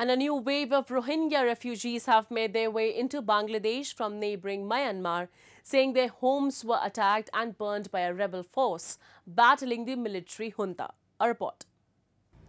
And a new wave of Rohingya refugees have made their way into Bangladesh from neighbouring Myanmar, saying their homes were attacked and burned by a rebel force battling the military junta. A report.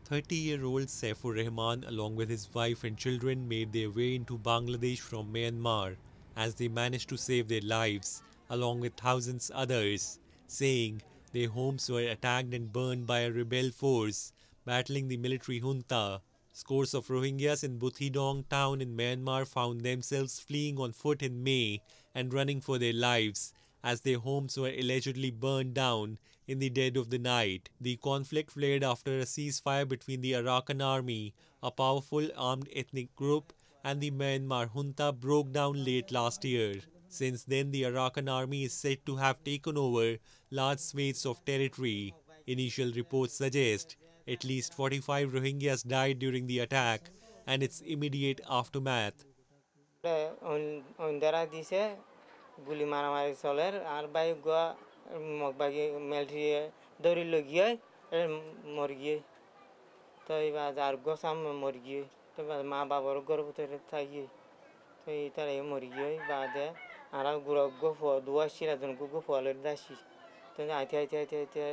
30-year-old Saifur Rahman, along with his wife and children, made their way into Bangladesh from Myanmar as they managed to save their lives, along with thousands others, saying their homes were attacked and burned by a rebel force battling the military junta. Scores of Rohingyas in Buthidaung town in Myanmar found themselves fleeing on foot in May and running for their lives as their homes were allegedly burned down in the dead of the night. The conflict flared after a ceasefire between the Arakan Army, a powerful armed ethnic group, and the Myanmar junta broke down late last year. Since then, the Arakan Army is said to have taken over large swathes of territory. Initial reports suggest at least 45 Rohingyas died during the attack and its immediate aftermath. Bangladesh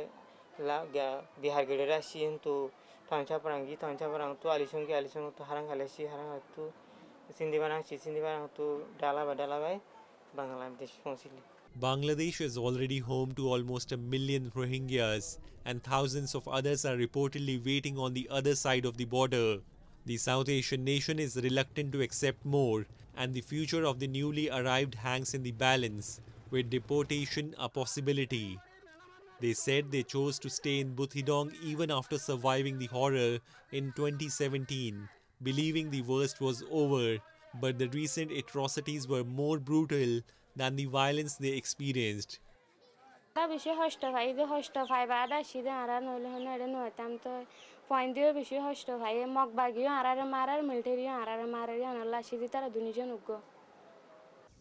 is already home to almost 1 million Rohingyas, and thousands of others are reportedly waiting on the other side of the border. The South Asian nation is reluctant to accept more, and the future of the newly arrived hangs in the balance, with deportation a possibility. They said they chose to stay in Buthidaung even after surviving the horror in 2017, believing the worst was over, but the recent atrocities were more brutal than the violence they experienced.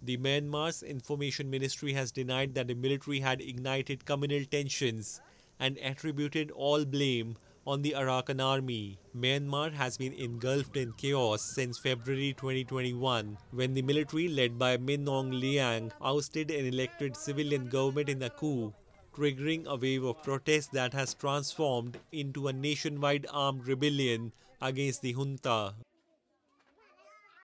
The Myanmar's Information Ministry has denied that the military had ignited communal tensions and attributed all blame on the Arakan Army. Myanmar has been engulfed in chaos since February 2021, when the military led by Min Aung Hlaing ousted an elected civilian government in a coup, triggering a wave of protests that has transformed into a nationwide armed rebellion against the junta.